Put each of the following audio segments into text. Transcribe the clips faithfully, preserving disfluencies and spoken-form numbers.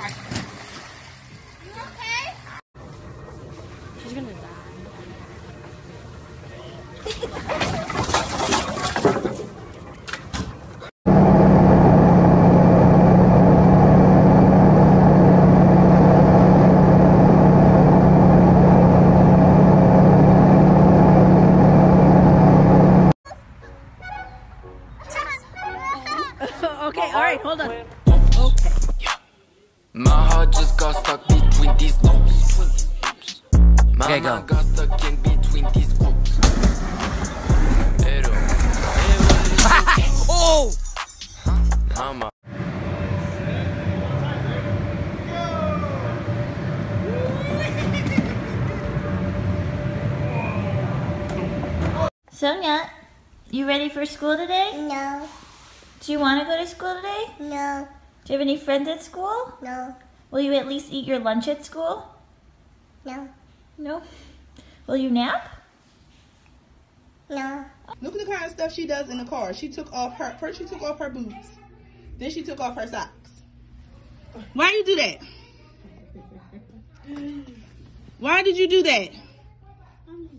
You okay? She's gonna die. Okay, alright, hold on. Okay. My heart just got stuck between these loops. My okay, go. mind got stuck in between these loops. Oh! Huh? Sonia, you ready for school today? No. Do you want to go to school today? No. Do you have any friends at school? No. Will you at least eat your lunch at school? No. No? Will you nap? No. Look at the kind of stuff she does in the car. She took off her, first she took off her boots. Then she took off her socks. Why you do that? Why did you do that?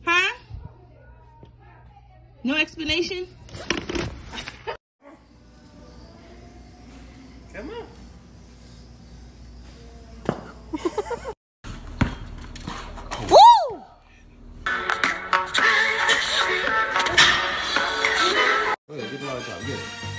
Huh? No explanation? Come on. Woo! Okay, give it a lot of time. Get it.